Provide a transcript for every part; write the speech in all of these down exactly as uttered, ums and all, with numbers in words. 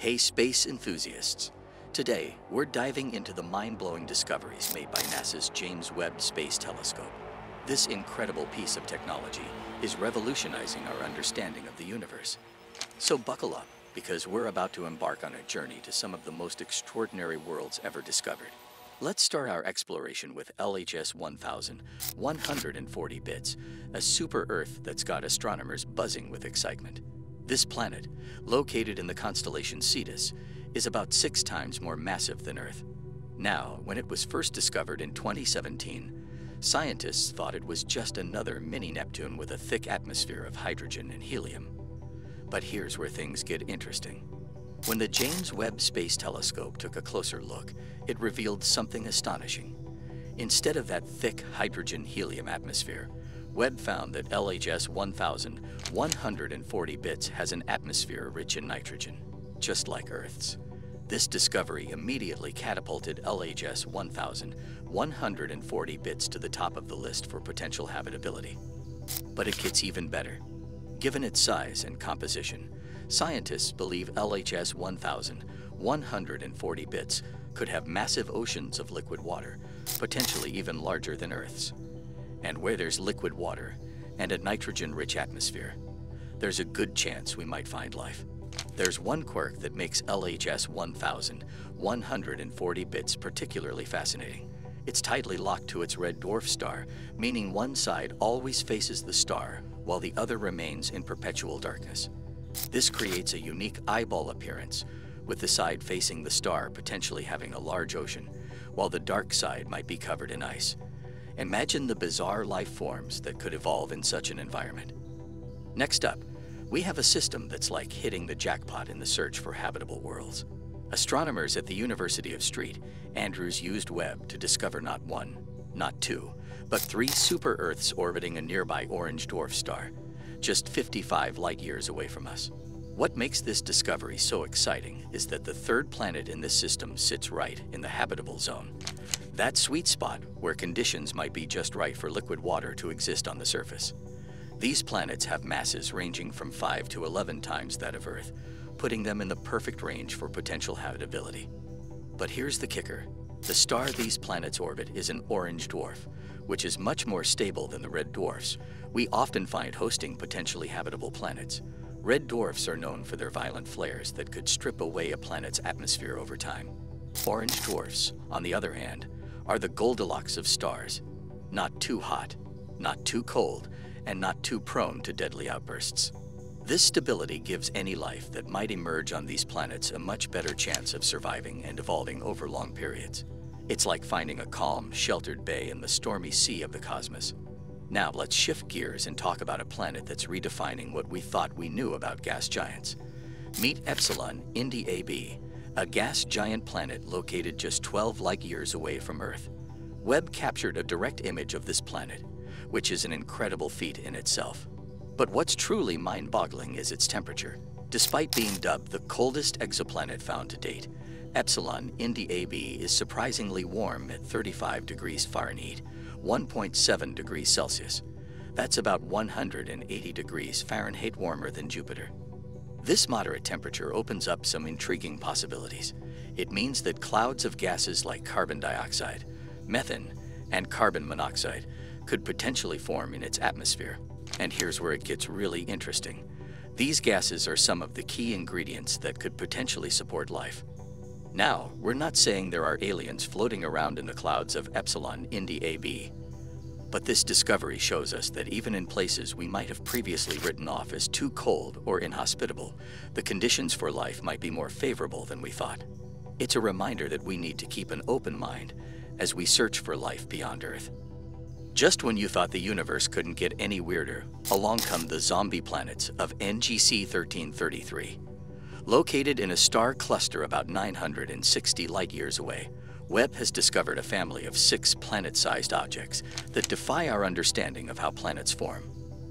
Hey space enthusiasts! Today, we're diving into the mind-blowing discoveries made by NASA's James Webb Space Telescope. This incredible piece of technology is revolutionizing our understanding of the universe. So buckle up, because we're about to embark on a journey to some of the most extraordinary worlds ever discovered. Let's start our exploration with L H S eleven forty b, a super-Earth that's got astronomers buzzing with excitement. This planet, located in the constellation Cetus, is about six times more massive than Earth. Now, when it was first discovered in twenty seventeen, scientists thought it was just another mini-Neptune with a thick atmosphere of hydrogen and helium. But here's where things get interesting. When the James Webb Space Telescope took a closer look, it revealed something astonishing. Instead of that thick hydrogen-helium atmosphere, Webb found that L H S eleven forty b has an atmosphere rich in nitrogen, just like Earth's. This discovery immediately catapulted L H S eleven forty b to the top of the list for potential habitability. But it gets even better. Given its size and composition, scientists believe L H S eleven forty b could have massive oceans of liquid water, potentially even larger than Earth's. And where there's liquid water and a nitrogen-rich atmosphere, there's a good chance we might find life. There's one quirk that makes L H S eleven forty b particularly fascinating. It's tightly locked to its red dwarf star, meaning one side always faces the star while the other remains in perpetual darkness. This creates a unique eyeball appearance, with the side facing the star potentially having a large ocean, while the dark side might be covered in ice. Imagine the bizarre life forms that could evolve in such an environment. Next up, we have a system that's like hitting the jackpot in the search for habitable worlds. Astronomers at the University of Saint Andrews used Webb to discover not one, not two, but three super-Earths orbiting a nearby orange dwarf star, just fifty-five light-years away from us. What makes this discovery so exciting is that the third planet in this system sits right in the habitable zone. That sweet spot where conditions might be just right for liquid water to exist on the surface. These planets have masses ranging from five to eleven times that of Earth, putting them in the perfect range for potential habitability. But here's the kicker. The star these planets orbit is an orange dwarf, which is much more stable than the red dwarfs we often find hosting potentially habitable planets. Red dwarfs are known for their violent flares that could strip away a planet's atmosphere over time. Orange dwarfs, on the other hand, are the Goldilocks of stars, not too hot, not too cold, and not too prone to deadly outbursts. This stability gives any life that might emerge on these planets a much better chance of surviving and evolving over long periods. It's like finding a calm, sheltered bay in the stormy sea of the cosmos. Now let's shift gears and talk about a planet that's redefining what we thought we knew about gas giants. Meet Epsilon Indi A B, a gas giant planet located just twelve light-years away from Earth. Webb captured a direct image of this planet, which is an incredible feat in itself. But what's truly mind-boggling is its temperature. Despite being dubbed the coldest exoplanet found to date, Epsilon Indi A B is surprisingly warm at thirty-five degrees Fahrenheit, one point seven degrees Celsius. That's about one hundred eighty degrees Fahrenheit warmer than Jupiter. This moderate temperature opens up some intriguing possibilities. It means that clouds of gases like carbon dioxide, methane, and carbon monoxide could potentially form in its atmosphere. And here's where it gets really interesting. These gases are some of the key ingredients that could potentially support life. Now, we're not saying there are aliens floating around in the clouds of Epsilon Indi A B. But this discovery shows us that even in places we might have previously written off as too cold or inhospitable, the conditions for life might be more favorable than we thought. It's a reminder that we need to keep an open mind as we search for life beyond Earth. Just when you thought the universe couldn't get any weirder, along come the zombie planets of N G C thirteen thirty-three. Located in a star cluster about nine hundred sixty light-years away, Webb has discovered a family of six planet-sized objects that defy our understanding of how planets form.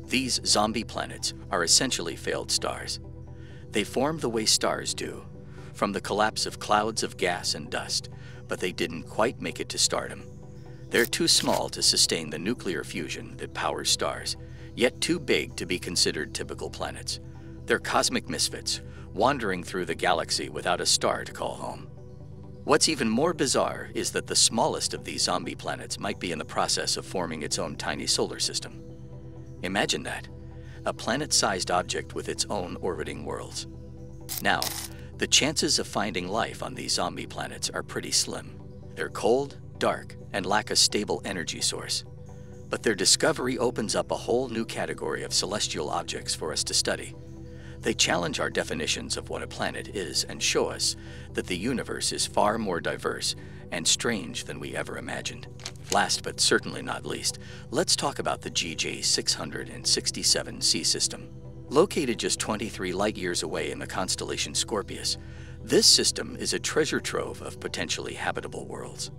These zombie planets are essentially failed stars. They form the way stars do, from the collapse of clouds of gas and dust, but they didn't quite make it to stardom. They're too small to sustain the nuclear fusion that powers stars, yet too big to be considered typical planets. They're cosmic misfits, wandering through the galaxy without a star to call home. What's even more bizarre is that the smallest of these zombie planets might be in the process of forming its own tiny solar system. Imagine that, a planet-sized object with its own orbiting worlds. Now, the chances of finding life on these zombie planets are pretty slim. They're cold, dark, and lack a stable energy source. But their discovery opens up a whole new category of celestial objects for us to study. They challenge our definitions of what a planet is and show us that the universe is far more diverse and strange than we ever imagined. Last but certainly not least, let's talk about the G J six six seven C system. Located just twenty-three light-years away in the constellation Scorpius, this system is a treasure trove of potentially habitable worlds.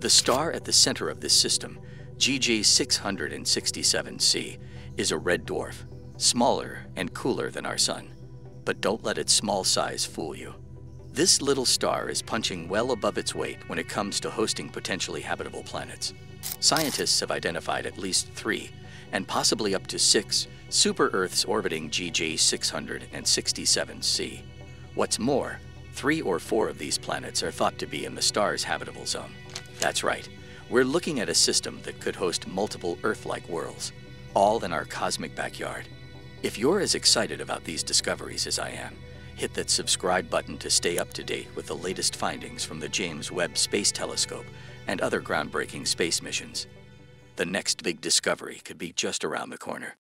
The star at the center of this system, G J six six seven C, is a red dwarf, smaller and cooler than our sun. But don't let its small size fool you. This little star is punching well above its weight when it comes to hosting potentially habitable planets. Scientists have identified at least three, and possibly up to six, super-Earths orbiting G J six six seven C. What's more, three or four of these planets are thought to be in the star's habitable zone. That's right, we're looking at a system that could host multiple Earth-like worlds, all in our cosmic backyard. If you're as excited about these discoveries as I am, hit that subscribe button to stay up to date with the latest findings from the James Webb Space Telescope and other groundbreaking space missions. The next big discovery could be just around the corner.